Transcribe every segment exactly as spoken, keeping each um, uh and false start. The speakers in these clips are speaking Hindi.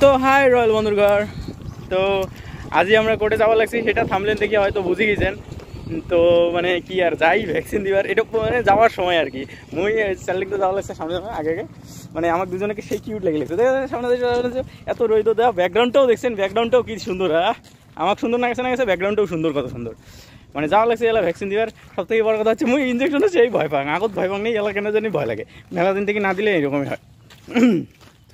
तो हाय रॉयल बंधुगण, तो आज ही हमारा कोर्टे जावा लगे से थामलेन देखे हयতো बुझे गेছেন तो मैंने कि यार जाई वैक्सीन दिवार एटा मैंने जावार समय आर कि मुई চ্যানেলকে যাওয়া লাগছে সামনে আগে আগে মানে আমার দুজনকে সেই কিউট লাগে লাগছে সামনে এত রইদ দেওয়া ব্যাকগ্রাউন্ডটাও দেখছেন ব্যাকগ্রাউন্ডটাও কি সুন্দর হ্যাঁ আমার সুন্দর না গেছে না গেছে ব্যাকগ্রাউন্ডটাও সুন্দর কত সুন্দর মানে যাওয়া লাগছে এলা ভ্যাকসিন দিবার সবথেকে বড় কথা হচ্ছে মুই ইনজেকশনও সেই ভয় পাই আগত ভয় পাই নেই এলা কেন জানি ভয় লাগে মেলা দিন থেকে না দিলে এরকমই হয়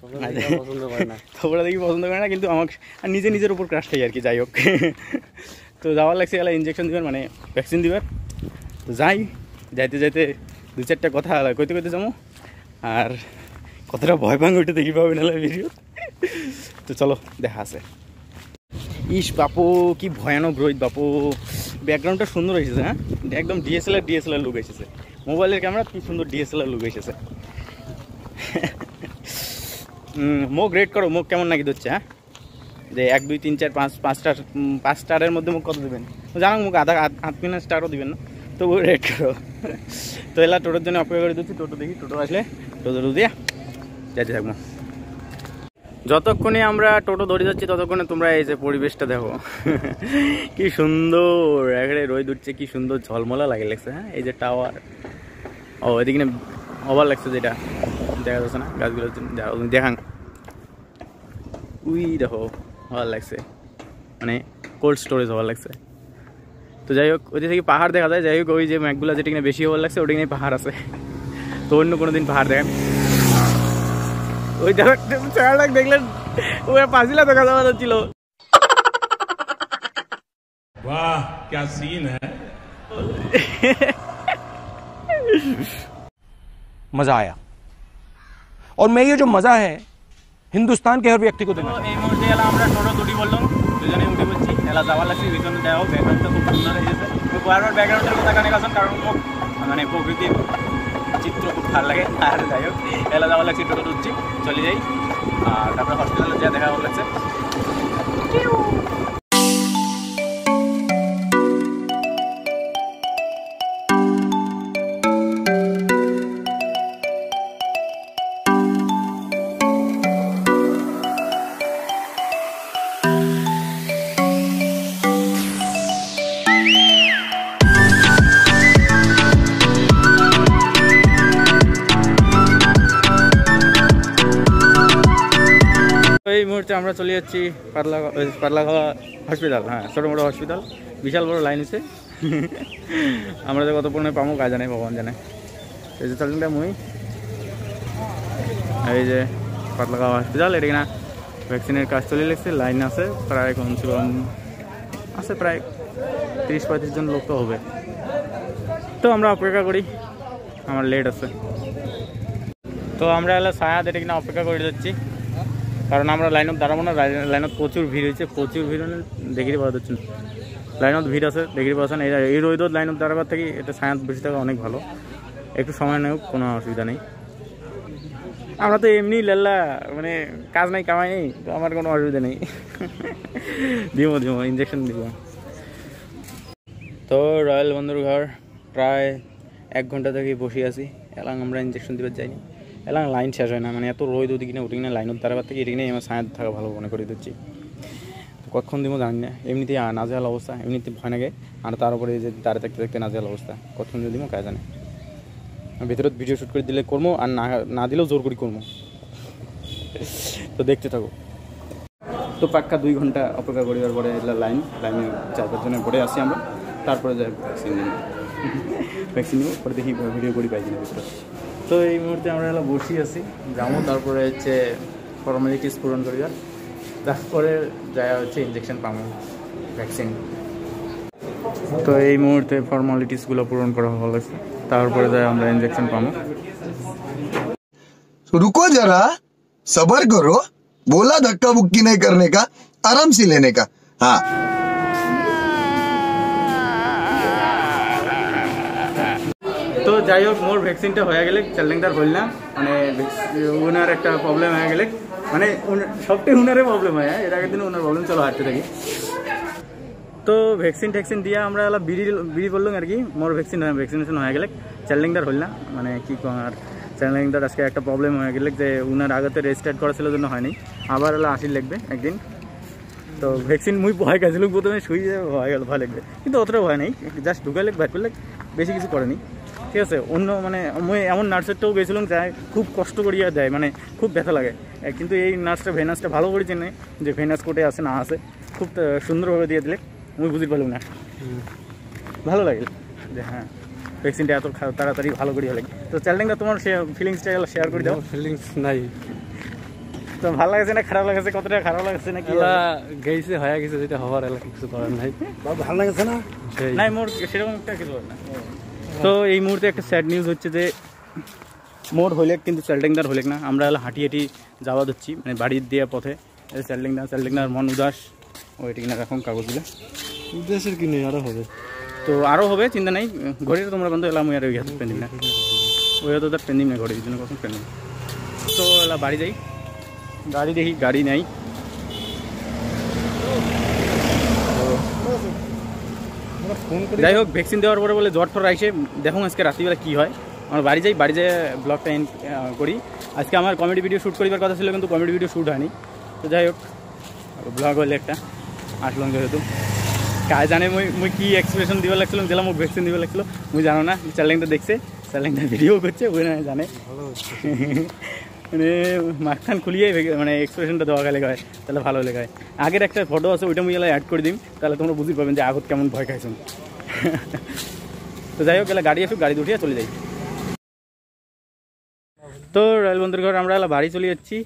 পছন্দ করে না তোরা দেখি পছন্দ করে না কিন্তু আমার নিজে নিজের উপর ক্রাশ খাই আর কি যাই হোক तो जावा लगे एला इंजेक्शन दिवार मैंने वैक्सीन दिवार तो जाई जाते जाते दो चार्टे कथा कहते कहते जामो और कतटा भय पांग उठे देखी पाबी ना भिडियो तो चलो देखा से इस बापो कि भयानक रोहित बापो बैकग्राउंड सुंदर एस हाँ एकदम डिएसएलआर डिएसएलआर लुक एस मोबाइल कैमरा कि सुंदर डिएसएलआर लुक एस मुख रेट करो मुख केमन नाकि दिच्छे हाँ जे एक दुई तीन चार पाँच पाँच स्टार पाँच स्टारे मध्य मुख कत देवें जाना मुख आधा आठ मिनट स्टारों देवें ना तो वो रेट करो तो एला टोटोर जो अपेक्षा कर दीची टोटो देखी टोटो आसले टोटो दिए जाते थकब যতক্ষণে আমরা টোটো ধরে যাচ্ছি ততক্ষণে তোমরা এই যে পরিবেশটা দেখো কি সুন্দর এখানে রোদ উঠছে কি সুন্দর ঝলমলা লাগে লাগছে হ্যাঁ এই যে টাওয়ার ও এদিকে না ওভার লাগছে যেটা দেখা যাচ্ছে না গাছগুলো দেখান উই দেখো ভালো লাগছে মানে কোল্ড স্টোরেজ ভালো লাগছে তো যাই হোক ওই থেকে পাহাড় দেখা যায় যাই হোক ওই যে ম্যাকগুলা যেটা কিনা বেশি ভালো লাগছে ওটা কিনা পাহাড় আছে তো অন্য কোনো দিন পাহাড় দেখান ওই দেখো চার লাখ দেখলেন ওরা পাঁচিলা দেখা যাওয়া ছিল বাহ কি সিন হ্যাঁ मजा आया और मैं ये जो मजा है हिंदुस्तान के हर व्यक्ति को देना এই মুহূর্তে এলা আমরা টোটো দুটি বললাম দুজনে উঠে বলছি এলা যাওয়া লাগছে বিকোন দাও ব্যাকগ্রাউন্ডটা খুব সুন্দর হয়েছে তো বারবার ব্যাকগ্রাউন্ডের কথা কানে কাছেন কারণ মানে প্রকৃতির চিত্র খুব ভালো লাগে আর যাই হোক এলা যাওয়া লাগছে টোটো দুটি চলে যাই আর তারপর হসপিটালে যা দেখা হচ্ছে मुहूर्ते आमरा चले जाच्छी पातला पातलाघा हॉस्पिटल हाँ छोटो मोटो हॉस्पिटल विशाल बड़ो लाइन से कत पुणे पामो क्या जाने भगवान जाने चलते मुई पातलाघा हॉस्पिटल ये क्या वैक्सीन काज चले लेगे लाइन आसे प्राय कम से कम आसे प्राय त्रिश पैंतीस जन लोक तो होबे तो आमरा अपेक्षा करी आमार लेट आसे तो आमरा एला सायाद ये क्या अपेक्षा करे जाच्छी कारण आप लाइन दाड़ो ना लाइन प्रचुर भीड़ हो प्रचुर भीड़ देखते पा जा लाइन भीड़ आसे देखते पाचन रोद लाइन दाड़ार थी ये साय बस थका अनेक भलो एक समय नहीं कोनो असुविधा नहीं हमारा तो एमनी लाला मैंने काज नहीं कमाई नहीं तो हमारे को असुविधा नहीं दीब दीब इंजेक्शन दीब तो रॉयल बंधुर घर प्राय एक घंटा थके बस आसी एलांग इंजेक्शन दीबार जाए एला लाइन शेष है ना मैंने यो रोद उदी क्या उठी ना लाइन दाड़ा थे ये साय थका भलो मन कर दीची कौन दीब जानी ना एमती नाजेल अवस्था एमती भय लागे और तरह दाड़ा देखते देखते नाजेल अवस्था कौन दीब क्या जाने भेतर भिडियो शूट कर दी करम और ना दी जोर करी करम तो देखते थको तो पक्का दुई घंटा अपेक्षा कर लाइन लाइन चार पाँच जन पड़े आसी वैक्सीन वैक्सीन पर देखी भिडियो करी पाई भेतर तो ये मुहूर्ते बस ही आसी जामो तरह हे फॉर्मालिटीज पूरण कर इंजेक्शन पाम वैक्सीन तो ये मुहूर्ते फॉर्मालिटीजगुलो पूरण करा हलो तारपरे जाए इंजेक्शन पाम रुको जरा सबर करो बोला धक्का बुक्की नहीं करने का आराम से लेने का हाँ तो যাই হোক মোর ভ্যাকসিনটা হয়ে গেলে চ্যালেঞ্জার হল না মানে ওনার একটা প্রবলেম হয়ে গেলে মানে সবটাই ওনারে প্রবলেম হয় এর আগের দিন ওনার প্রবলেম চলো হাঁটতে থাকি তো ভ্যাকসিন ট্যাকসিন দিয়া আমরা এলা বিড়ি বিড়ি বললাম আর কি মোর ভ্যাকসিন ভ্যাকসিনেশন হয়ে গেলে চ্যালেঞ্জার হল না মানে কি আর চ্যানেলিং তো আজকে একটা প্রবলেম হয়ে গেল যে উনার আগতে রেজিস্টার্ড করা ছিল জন্য হয়নি আবার হলো আশি লাগবে একদিন তো ভ্যাকসিন মুই ভয় গেছিল প্রথমে শুই ভয় গেল ভয় লাগবে কিন্তু অতটা ভয় নাই জাস্ট ঢুকালে বাইর করলে বেশি কিছু করেনি ঠিক আছে অন্য মানে মুই এমন নার্সেরটাও গেছিলাম যা খুব কষ্ট করিয়া দেয় মানে খুব ব্যথা লাগে কিন্তু এই নার্সটা ভেনাসটা ভালো করে চেনে যে ভেনাস কোটে আছে না আছে খুব সুন্দরভাবে দিয়ে দিলে মুই বুঝতে পারলাম না ভালো লাগে যে হ্যাঁ ভ্যাকসিনটা এত তাড়াতাড়ি ভালো করি হলে তো চ্যানেলিংটা তোমার ফিলিংসটা শেয়ার করে দাও ফিলিংস নাই তো ভালো লাগছে না খারাপ লাগছে কতটা খারাপ লাগছে না কি গেইছে হয়ে গেছে যেটা হওয়ার এলা কিছু করার নাই ভালো লাগছে না নাই মোর সেরকম একটা কিছু না তো এই মুহূর্তে একটা স্যাড নিউজ হচ্ছে যে মোর হইলেক কিন্তু চ্যানেলিংদার হইলেক না আমরা হলো হাঁটি হাঁটি যাওয়া দিচ্ছি মানে বাড়ির দেওয়া পথে চ্যানেলিংদার চ্যানেলিংদার মন উদাস ওইটা কিনা রাখুন কাগজগুলো উদ্দেশ্যের কি নেই আরও হবে तो आरो होबे चिंता नहीं घड़ी तो तुम्हारा बंधु एला मुई आरो यात पेंडिंग ना ओया तो पेंडिंग ना घड़ी दिन कसम पेंडिंग तो एला बाड़ी जाई गाड़ी देखी गाड़ी नहीं जाई होक वैक्सीन देवार परे बोले जोर थोर आइसे देखो आजके राति बेला की हय आमरा बाड़ी जाई बाड़ी जाई ब्लगटा एंड करी आजके आमार कमेडी भिडियो शुट करिबार कथा छिलो किन्तु कमेडी भिडियो शुट हयनि तो जाई होक ब्लग होले एकटा आसलाम जेहेतु क्या जाने मुझे मुझे कि एक्सप्रेशन दिवा लग चलो जला मुझे वैक्सीन दिवा लग चलो मुझे जानो ना चलेंगे तो देख से चलेंगे तो वीडियो कुछ है वो ना जाने मैंने मार्कन खुलिए मैंने एक्सप्रेशन तो दवा का लेगा है तले भालो लेगा है आगे रखते फोटो आसे उटा मुझे ला ऐड कर दीम तले तुमने बुझी पावे जहाँ कुछ कमन भय का सुन तो जाइयो क्या गाड़ी है फिर गाड़ी दूरिया चली जाइए तो रेल बंदरगाह रामराला भारी चली अच्छी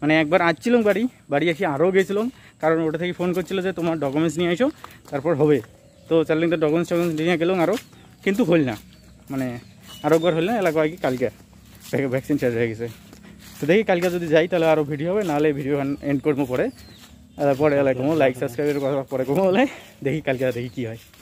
मैंने एक बार आसलम गाड़ी बाड़ी एस आओ गेलोम कारण वोटा फोन करो तुम्हार डकुमेंट्स नहीं आसो तरह हो तो चल तो डकुमेंट्स टकुमेंट्स नहीं गलम और क्योंकि हल ना मैंने और एक बार हल ना एला कल के वैक्सीन शेष हो गए तो देखिए कल के जो जाओ भिडियो है ना भिडियो एंड करब पर लाइक सबसक्राइब कम देखी कल के देखी कि है।